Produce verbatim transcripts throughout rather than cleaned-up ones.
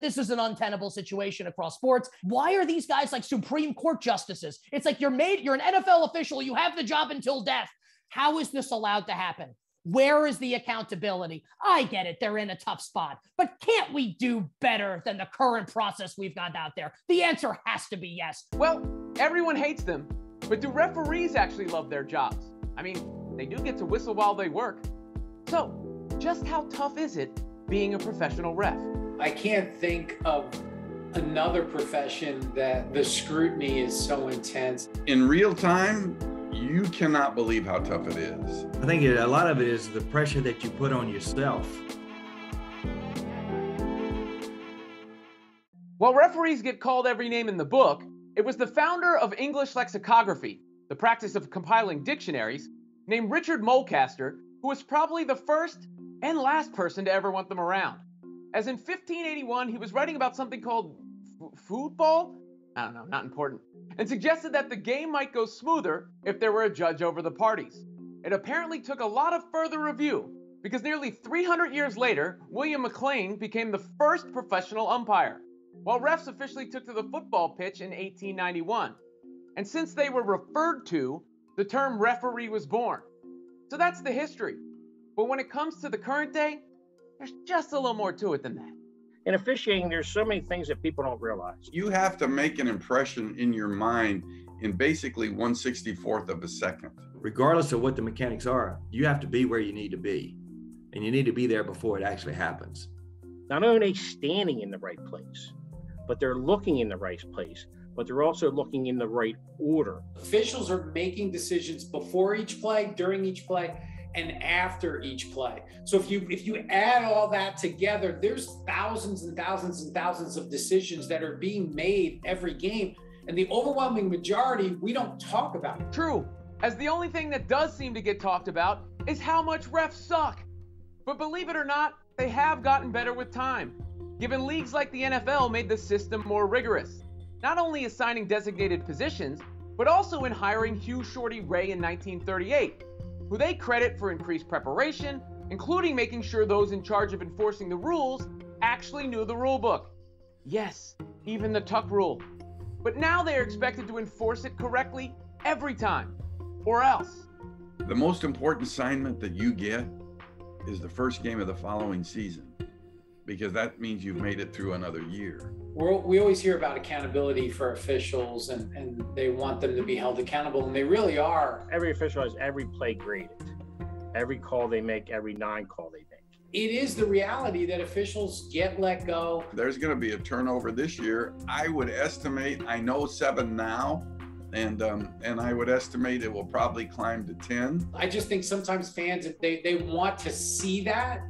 This is an untenable situation across sports. Why are these guys like Supreme Court justices? It's like you're made, you're an N F L official, you have the job until death. How is this allowed to happen? Where is the accountability? I get it. They're in a tough spot, but can't we do better than the current process we've got out there? The answer has to be yes. Well, everyone hates them, but do referees actually love their jobs? I mean, they do get to whistle while they work. So just how tough is it being a professional ref? I can't think of another profession that the scrutiny is so intense. In real time, you cannot believe how tough it is. I think a lot of it is the pressure that you put on yourself. While referees get called every name in the book, it was the founder of English lexicography, the practice of compiling dictionaries, named Richard Mulcaster, who was probably the first and last person to ever want them around. As in fifteen eighty-one, he was writing about something called football? I don't know, not important. And suggested that the game might go smoother if there were a judge over the parties. It apparently took a lot of further review, because nearly three hundred years later, William McLean became the first professional umpire, while refs officially took to the football pitch in eighteen ninety-one. And since they were referred to, the term referee was born. So that's the history. But when it comes to the current day, there's just a little more to it than that. In officiating, there's so many things that people don't realize. You have to make an impression in your mind in basically one sixty-fourth of a second. Regardless of what the mechanics are, you have to be where you need to be. And you need to be there before it actually happens. Not only are they standing in the right place, but they're looking in the right place, but they're also looking in the right order. Officials are making decisions before each play, during each play, and after each play. So if you if you add all that together, there's thousands and thousands and thousands of decisions that are being made every game, and the overwhelming majority we don't talk about. True, as the only thing that does seem to get talked about is how much refs suck. But believe it or not, they have gotten better with time, given leagues like the N F L made the system more rigorous, not only assigning designated positions, but also in hiring Hugh Shorty Ray in nineteen thirty-eight, who they credit for increased preparation, including making sure those in charge of enforcing the rules actually knew the rule book. Yes, even the tuck rule. But now they are expected to enforce it correctly every time, or else. The most important assignment that you get is the first game of the following season, because that means you've made it through another year. We're, we always hear about accountability for officials, and, and they want them to be held accountable, and they really are. Every official has every play graded, every call they make, every non-call they make. It is the reality that officials get let go. There's going to be a turnover this year. I would estimate, I know seven now, and um, and I would estimate it will probably climb to ten. I just think sometimes fans, if they, they want to see that,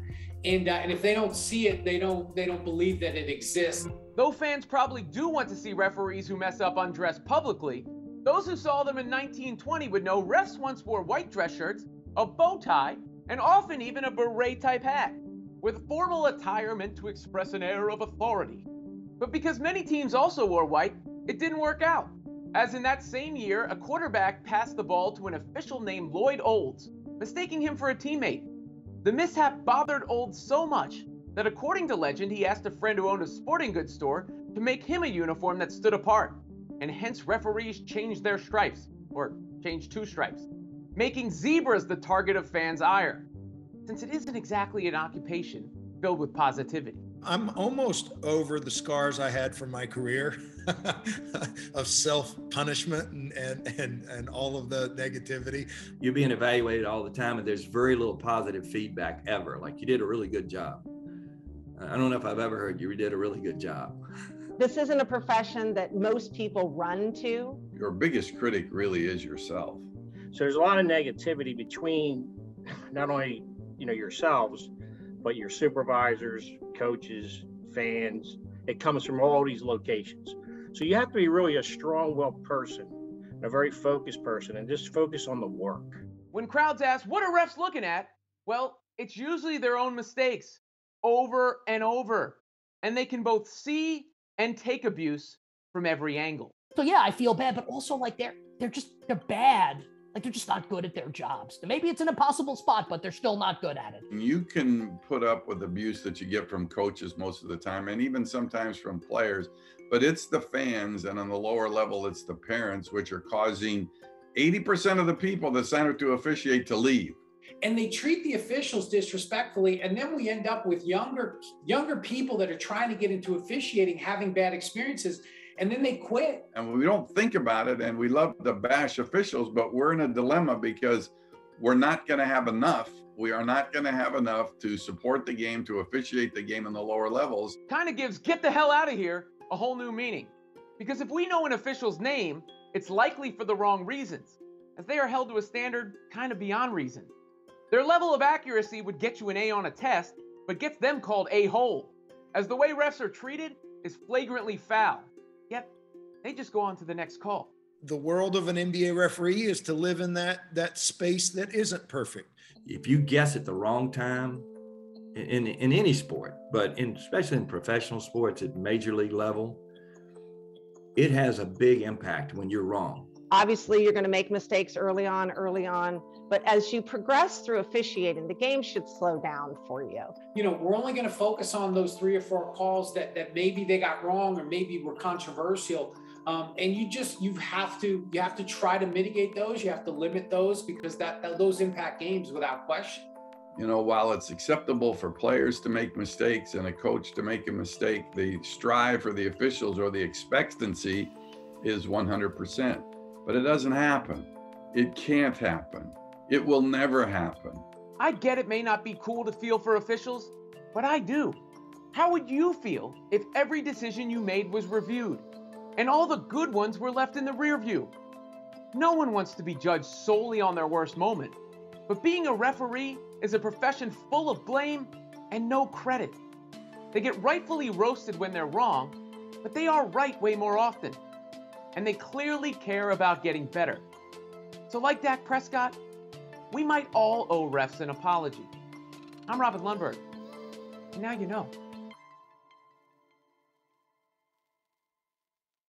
And, uh, and if they don't see it, they don't they don't believe that it exists. Though fans probably do want to see referees who mess up undressed publicly, those who saw them in nineteen twenty would know refs once wore white dress shirts, a bow tie, and often even a beret-type hat, with formal attire meant to express an air of authority. But because many teams also wore white, it didn't work out, as in that same year, a quarterback passed the ball to an official named Lloyd Olds, mistaking him for a teammate. The mishap bothered Olds so much that, according to legend, he asked a friend who owned a sporting goods store to make him a uniform that stood apart, and hence referees changed their stripes, or changed two stripes, making zebras the target of fans' ire, since it isn't exactly an occupation filled with positivity. I'm almost over the scars I had from my career of self-punishment and, and, and, and all of the negativity. You're being evaluated all the time, and there's very little positive feedback ever. Like, you did a really good job. I don't know if I've ever heard you did a really good job. This isn't a profession that most people run to. Your biggest critic really is yourself. So there's a lot of negativity between not only, you know, yourselves, but your supervisors, coaches, fans. It comes from all these locations. So you have to be really a strong-willed person, a very focused person, and just focus on the work. When crowds ask, what are refs looking at? Well, it's usually their own mistakes, over and over. And they can both see and take abuse from every angle. So yeah, I feel bad, but also like they're, they're just, they're bad. Like, they're just not good at their jobs. Maybe it's an impossible spot, but they're still not good at it. You can put up with abuse that you get from coaches most of the time, and even sometimes from players, but it's the fans, and on the lower level, it's the parents, which are causing eighty percent of the people that sign up to officiate to leave. And they treat the officials disrespectfully, and then we end up with younger younger people that are trying to get into officiating having bad experiences, and then they quit. And we don't think about it, and we love to bash officials, but we're in a dilemma because we're not going to have enough. We are not going to have enough to support the game, to officiate the game in the lower levels. Kind of gives get the hell out of here a whole new meaning, because if we know an official's name, it's likely for the wrong reasons, as they are held to a standard kind of beyond reason. Their level of accuracy would get you an A on a test, but gets them called a-hole, as the way refs are treated is flagrantly foul. Yet, they just go on to the next call. The world of an N B A referee is to live in that, that space that isn't perfect. If you guess at the wrong time, in, in, in any sport, but in, especially in professional sports at major league level, it has a big impact when you're wrong. Obviously, you're going to make mistakes early on, early on. But as you progress through officiating, the game should slow down for you. You know, we're only going to focus on those three or four calls that, that maybe they got wrong or maybe were controversial. Um, and you just, you have to, you have to try to mitigate those. You have to limit those, because that, that those impact games without question. You know, while it's acceptable for players to make mistakes and a coach to make a mistake, the strive for the officials or the expectancy is one hundred percent. But it doesn't happen. It can't happen. It will never happen. I get it may not be cool to feel for officials, but I do. How would you feel if every decision you made was reviewed and all the good ones were left in the rear view? No one wants to be judged solely on their worst moment, but being a referee is a profession full of blame and no credit. They get rightfully roasted when they're wrong, but they are right way more often. And they clearly care about getting better. So like Dak Prescott, we might all owe refs an apology. I'm Robin Lundberg, and now you know.